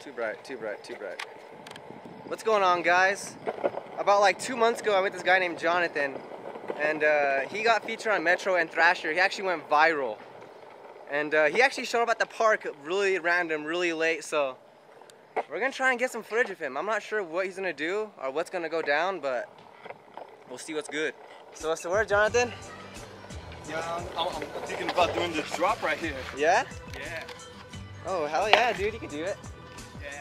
Too bright. What's going on, guys? About like 2 months ago, I met this guy named Jonathan, and he got featured on Metro and Thrasher. He actually went viral. And he actually showed up at the park really random, really late, so we're gonna try and get some footage of him. I'm not sure what he's gonna do or what's gonna go down, but we'll see what's good. So what's the word, Jonathan? Yeah, I'm thinking about doing this drop right here. Yeah? Yeah. Oh, hell yeah, dude, you can do it. Yeah. I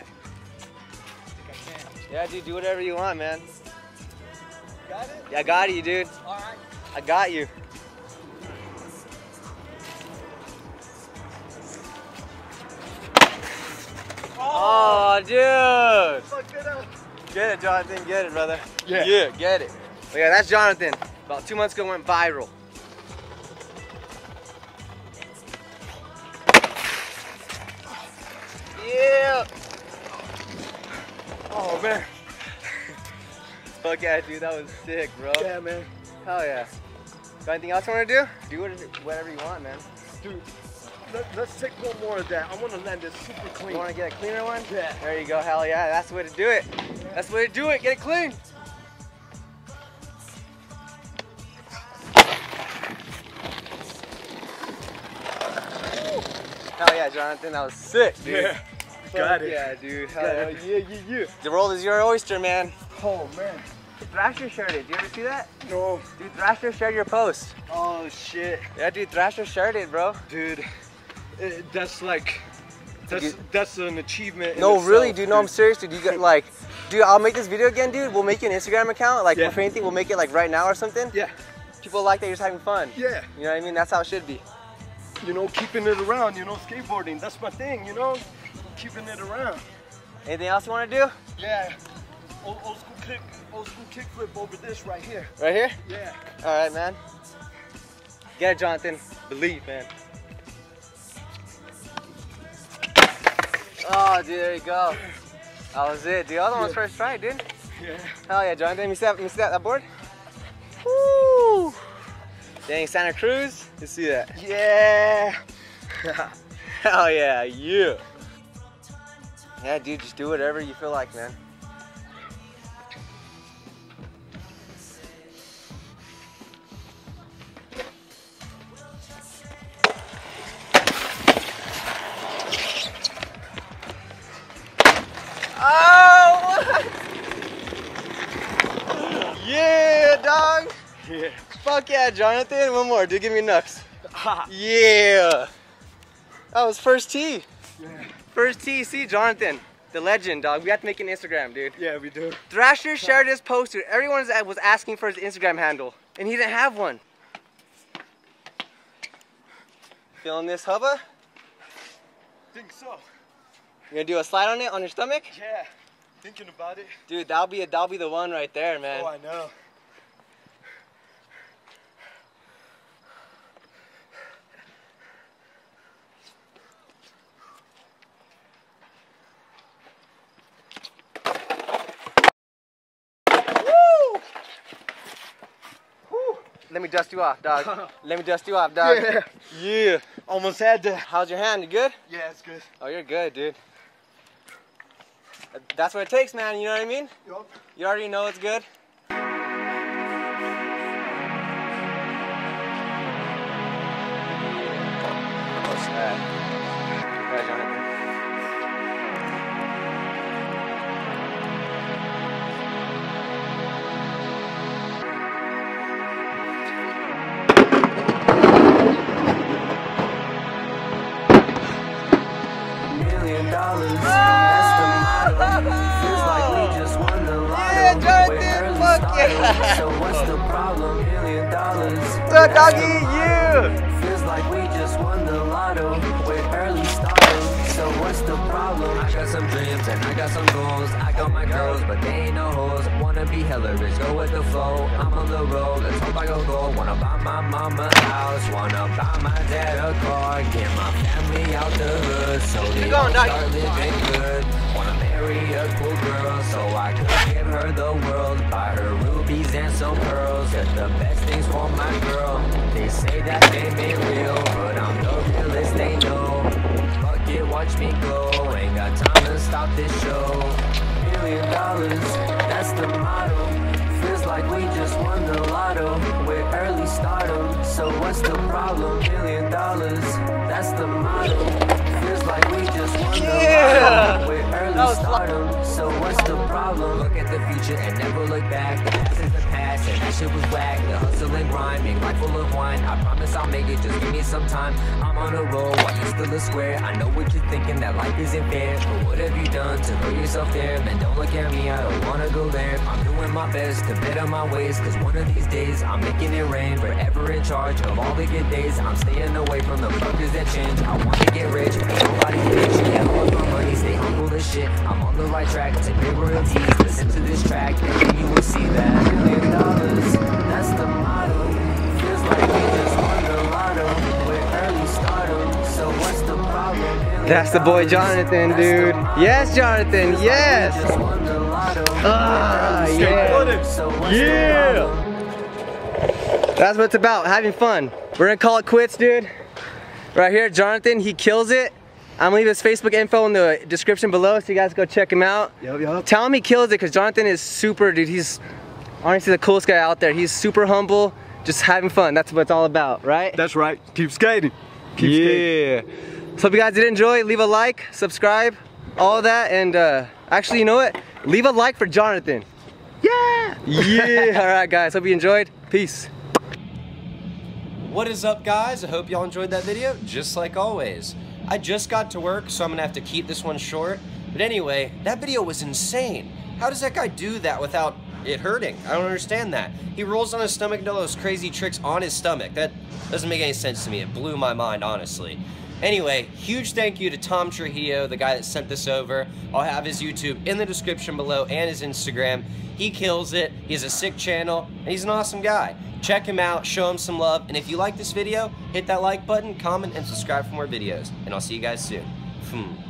think I can. Yeah, dude, do whatever you want, man. You got it? Yeah, I got you, dude. All right. I got you. Oh, dude! Get it, Jonathan. Get it, brother. Yeah. Yeah, get it. But yeah, that's Jonathan. About 2 months ago, went viral. Yeah. Oh man. Fuck yeah, dude. That was sick, bro. Yeah, man. Hell yeah. Got anything else you want to do? Do whatever you want, man. Dude. Let's take one more of that. I want to land this super clean. You want to get a cleaner one? Yeah. There you go. Hell yeah. That's the way to do it. That's the way to do it. Get it clean. Hell yeah, Jonathan. That was sick, dude. Yeah. Got it. Yeah, dude. Hell yeah. Yeah. The world is your oyster, man. Oh, man. Thrasher shared it. Did you ever see that? No. Dude, Thrasher shared your post. Oh, shit. Yeah, dude. Thrasher shared it, bro. Dude. That's like, that's an achievement. No, itself, really, dude. No, I'm serious, dude. You got like, dude, I'll make this video again, dude. We'll make you an Instagram account. Like, yeah. If anything, we'll make it like right now or something. Yeah. People like that you're just having fun. Yeah. You know what I mean? That's how it should be. You know, keeping it around, you know, skateboarding. That's my thing, you know? Keeping it around. Anything else you want to do? Yeah. Old school kickflip over this right here. Right here? Yeah. All right, man. Get it, Jonathan. Believe, man. Oh, dude, there you go. That was it, dude. That was first try, dude. Yeah. Hell yeah, Jonathan. You see that board? Woo! Dang, Santa Cruz. You see that? Yeah! Hell yeah, you. Yeah, dude, just do whatever you feel like, man. Yeah. Fuck yeah, Jonathan. One more, dude. Give me nux. Yeah. That was first tee. Yeah. First tee. See, Jonathan, the legend, dog. We have to make an Instagram, dude. Yeah, we do. Thrasher shared his post, dude. Everyone was asking for his Instagram handle, and he didn't have one. Feeling this hubba? Think so. You gonna do a slide on it on your stomach? Yeah. Thinking about it. Dude, that'll be the one right there, man. Oh, I know. Let me dust you off, dog. Let me dust you off, dog. Yeah. Yeah. Almost had to. How's your hand? You good? Yeah, it's good. Oh, you're good, dude. That's what it takes, man. You know what I mean? Yup. You already know it's good. Almost had. Right, Jonathan. So what's the problem? $1,000,000. Look, doggy, you! Feels like we just won the lotto with early starting. So what's the problem? I got some dreams and I got some goals. I got my girls, but they ain't no hoes. Wanna be hella rich, go with the flow. I'm on the road, let's hope I go gold. Wanna buy my mama a house, wanna buy my dad a car. Get my family out the hood, so they don't start living good. Wanna marry a cool girl, so I could give her the world. Buy her rubies and some pearls, get the best things for my girl. They say that they ain't real, but I'm the realest they know. Fuck it, watch me go, ain't got time to stop about this show. $1 million, that's the motto. Feels like we just won the lotto. We're early stardom, so what's the problem? $1 million, that's the motto. Feels like we just won the lotto. We're early stardom, so what's the problem? Look at the future and never look back. The past is the past, and that shit was whack. The hustle and grind, make life full of wine. I promise I'll make it, just give me some time. I'm on a roll, why you still a square? I know what you're thinking, that life isn't fair. But what have you done to put yourself there? Man, don't look at me, I don't wanna go there. I'm doing my best to better my ways, cause one of these days I'm making it rain. Forever in charge of all the good days. I'm staying away from the fuckers that change. I wanna get rich, ain't nobody bitch. Get all of my money, stay humble as shit. I'm on the right track, take big royalties. Listen to this track, and you will see that. $1 million, that's the motto. Feels like we just won the lotto. We're early stardom, so what's the problem? That's the boy Jonathan, dude. Yes, Jonathan, yes! Ah, yeah. Yeah! That's what it's about, having fun. We're gonna call it quits, dude. Right here, Jonathan, he kills it. I'm gonna leave his Facebook info in the description below so you guys go check him out. Yep, yep. Tell him he kills it, because Jonathan is super, dude. He's honestly the coolest guy out there. He's super humble, just having fun. That's what it's all about, right? That's right. Keep skating. Keep skating. So if you guys did enjoy, leave a like, subscribe, all that, and actually, you know what? Leave a like for Jonathan. Yeah! Yeah! Alright guys, hope you enjoyed. Peace. What is up guys? I hope y'all enjoyed that video, just like always. I just got to work, so I'm gonna have to keep this one short. But anyway, that video was insane. How does that guy do that without it hurting? I don't understand that. He rolls on his stomach and does those crazy tricks on his stomach. That doesn't make any sense to me. It blew my mind, honestly. Anyway, huge thank you to Tom Trujillo, the guy that sent this over. I'll have his YouTube in the description below and his Instagram. He kills it, he has a sick channel, and he's an awesome guy. Check him out, show him some love, and if you like this video, hit that like button, comment, and subscribe for more videos. And I'll see you guys soon.